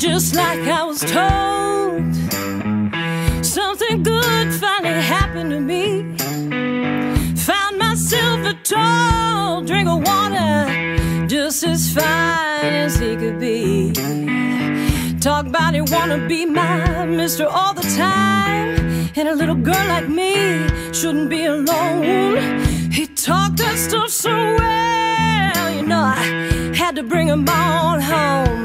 just like I was told. Something good finally happened to me. Found myself a tall drink of water, just as fine as he could be. Talk about it, wanna be my mister all the time, and a little girl like me shouldn't be alone. He talked that stuff so well, you know I had to bring him on home.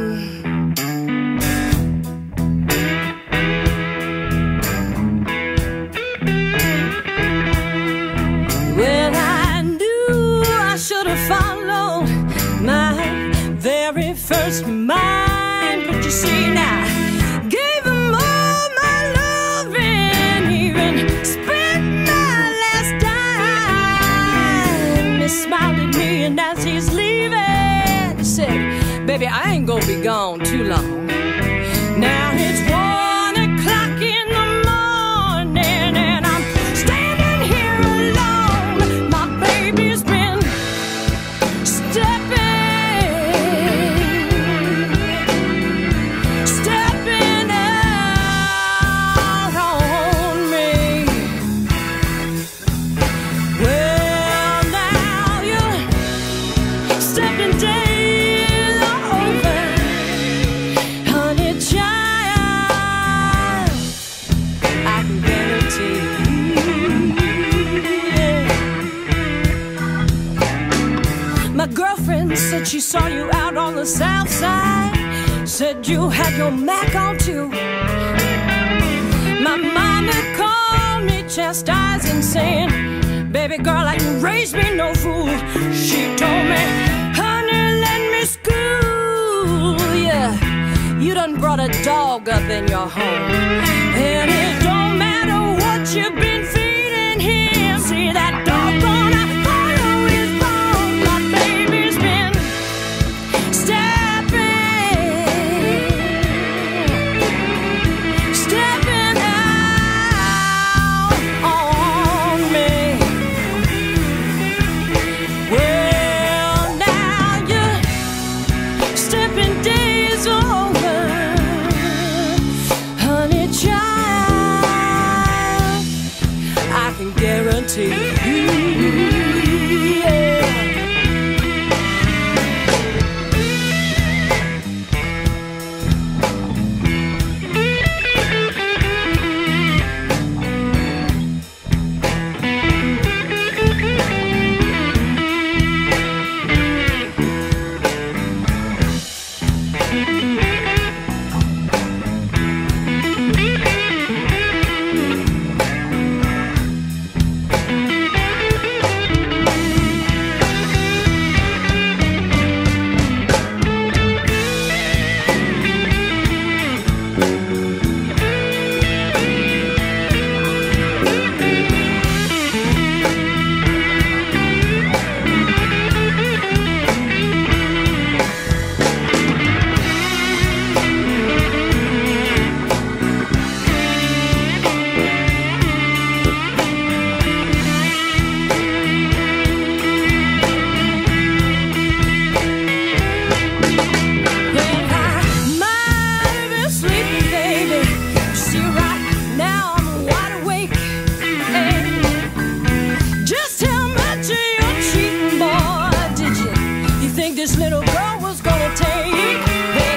First mine, but you see now, gave him all my love and even spent my last dime. He smiled at me and as he's leaving, he said, "Baby, I ain't gonna be gone too long." Now it's 1 o'clock in the morning and I'm standing here alone. My baby's been stepping. My girlfriend said she saw you out on the south side, said you had your Mac on too. My mama called me chastising, saying, "Baby girl, I can raise me no fool." She told me, "Honey, let me school you. Yeah, you done brought a dog up in your home, and it don't matter what you've been feeding him. See that dog gone? This little girl was gonna take